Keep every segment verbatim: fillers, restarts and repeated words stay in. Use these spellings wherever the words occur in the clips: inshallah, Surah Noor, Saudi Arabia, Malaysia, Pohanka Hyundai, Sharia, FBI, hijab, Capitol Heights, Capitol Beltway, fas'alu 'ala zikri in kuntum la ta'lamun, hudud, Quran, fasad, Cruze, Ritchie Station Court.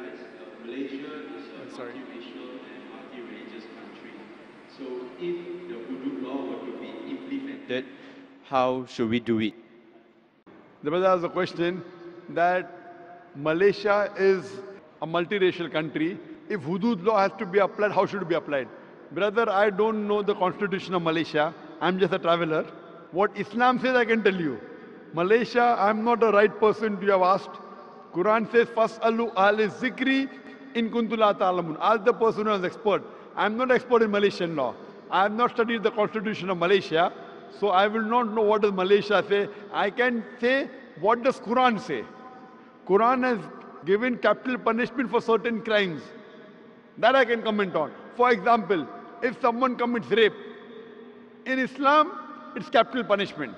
realize uh, Malaysia is a multiracial and multi-religious country. So if the hudud law were to be implemented, how should we do it? The brother asked a question that Malaysia is a multiracial country. If hudud law has to be applied, how should it be applied? Brother, I don't know the constitution of Malaysia. I'm just a traveler. What Islam says, I can tell you. Malaysia, I'm not the right person you have asked. Quran says, fas'alu 'ala zikri in kuntum la ta'lamun. Ask the person who is expert. I'm not expert in Malaysian law. I have not studied the constitution of Malaysia. So I will not know what does Malaysia say. I can say, what does Quran say? Quran has given capital punishment for certain crimes. That I can comment on. For example, if someone commits rape, in Islam, it's capital punishment.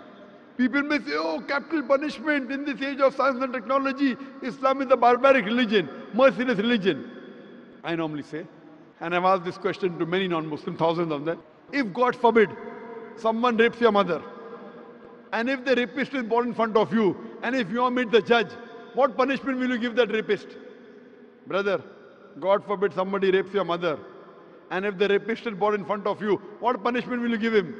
People may say, oh, capital punishment in this age of science and technology. Islam is a barbaric religion, merciless religion. I normally say, and I've asked this question to many non-Muslims, thousands of them. If God forbid, someone rapes your mother, and if the rapist is born in front of you, and if you are made the judge, what punishment will you give that rapist? Brother, God forbid somebody rapes your mother, and if the rapist is born in front of you, what punishment will you give him?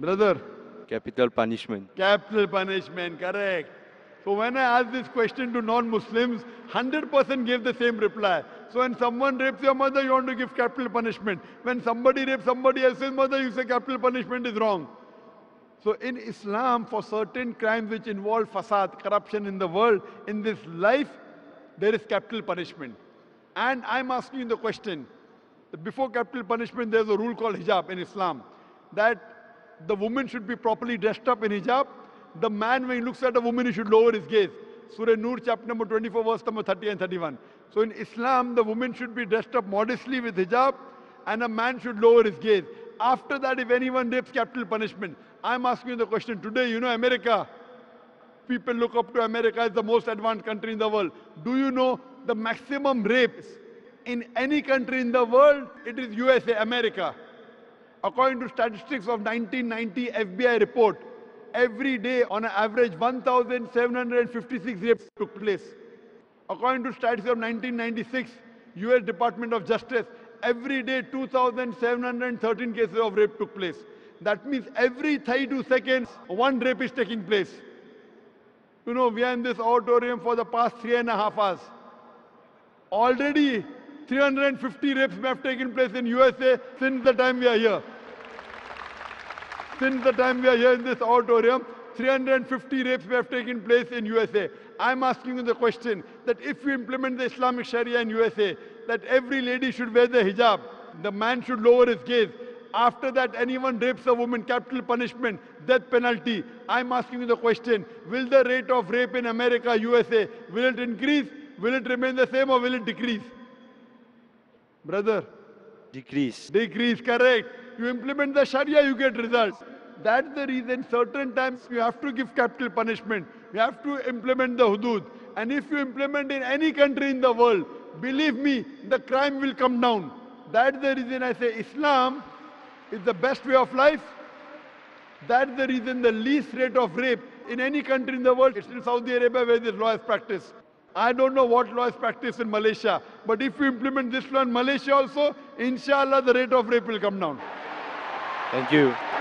Brother? Capital punishment. Capital punishment, correct. So when I asked this question to non-Muslims, one hundred percent gave the same reply. So when someone rapes your mother, you want to give capital punishment. When somebody rapes somebody else's mother, you say capital punishment is wrong. So in Islam, for certain crimes which involve fasad, corruption in the world, in this life, there is capital punishment. And I'm asking you the question, that before capital punishment, there's a rule called hijab in Islam, that the woman should be properly dressed up in hijab. The man, when he looks at a woman, he should lower his gaze. Surah Noor, chapter number twenty-four, verse number thirty and thirty-one. So in Islam, the woman should be dressed up modestly with hijab, and a man should lower his gaze. After that, if anyone rapes, capital punishment. I'm asking you the question today, you know America. People look up to America as the most advanced country in the world. Do you know the maximum rapes in any country in the world? It is U S A, America. According to statistics of nineteen ninety F B I report, every day on an average one thousand seven hundred fifty-six rapes took place. According to statistics of nineteen ninety-six, U S Department of Justice, every day two thousand seven hundred thirteen cases of rape took place. That means every thirty-two seconds, one rape is taking place. You know, we are in this auditorium for the past three and a half hours. Already three hundred fifty rapes may have taken place in U S A since the time we are here. Since the time we are here in this auditorium, three hundred fifty rapes may have taken place in U S A. I'm asking you the question that if we implement the Islamic Sharia in U S A, that every lady should wear the hijab, the man should lower his gaze. After that, anyone rapes a woman, capital punishment, death penalty. I'm asking you the question, will the rate of rape in America, U S A, will it increase? Will it remain the same or will it decrease? Brother? Decrease. Decrease, correct. You implement the Sharia, you get results. That's the reason certain times you have to give capital punishment. You have to implement the hudud. And if you implement in any country in the world, believe me, the crime will come down. That's the reason I say Islam is the best way of life. That's the reason the least rate of rape in any country in the world, it's in Saudi Arabia where this law is practiced. I don't know what law is practiced in Malaysia, but if we implement this law in Malaysia also, inshallah, the rate of rape will come down. Thank you.